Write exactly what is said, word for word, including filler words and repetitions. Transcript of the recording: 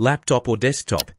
laptop or desktop,